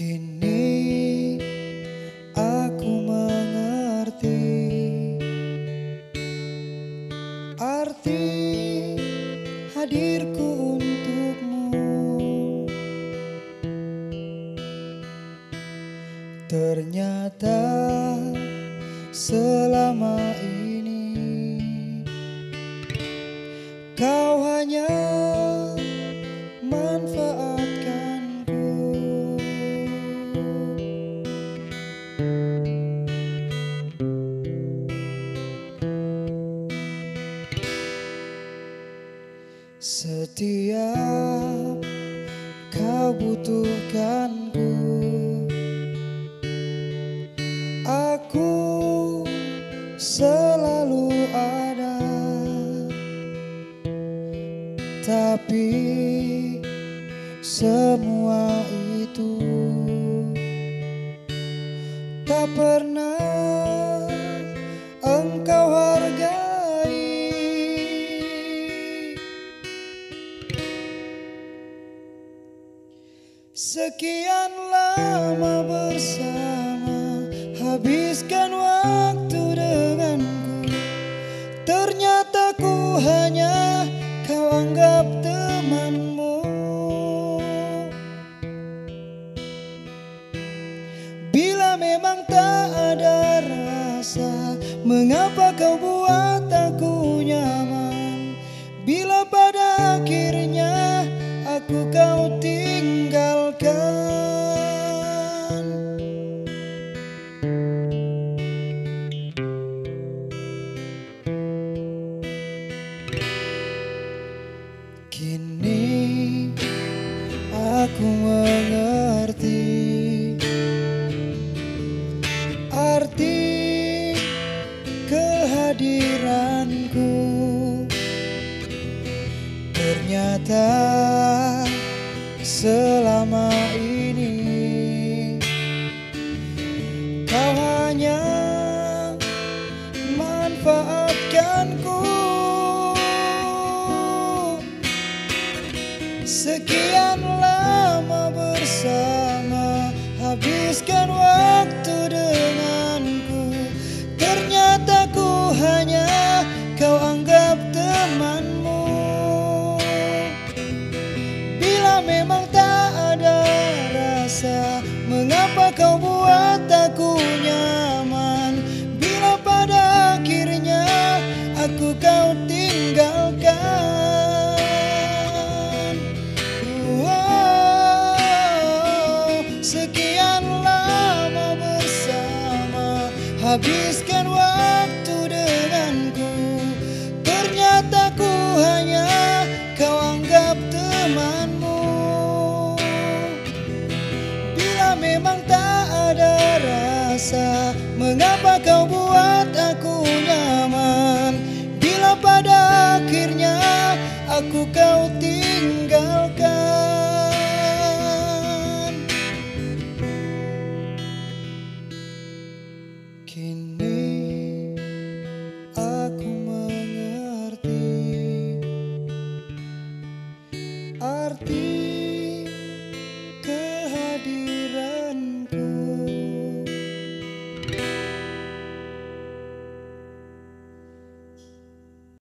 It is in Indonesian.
Kini aku mengerti arti hadirku untukmu. Ternyata selama ini kau hanya manfaatkanku. Setiap kau butuhkanku, aku selalu ada. Tapi semua itu tak pernah engkau hargai. Sekian lama bersama, habiskan waktu denganku. Ternyata ku hanya kau anggap temanmu. Bila memang tak ada rasa, mengapa kau buat aku nyaman? Bila pada akhirnya aku kau tinggalkan. Kini aku mengerti arti kehadiranku. Ternyata selama ini kau hanya manfaatkanku. Sekian lama bersama, habiskan waktu denganku. Ternyata ku hanya kau anggap temanmu. Bila memang mengapa kau buat aku nyaman? Bila pada akhirnya aku kau tinggalkan. Wow. Sekian lama bersama, habiskan waktu denganku. Ternyata ku hanya kau anggap teman. Memang tak ada rasa, mengapa kau buat aku nyaman? Bila pada akhirnya aku kau tinggal.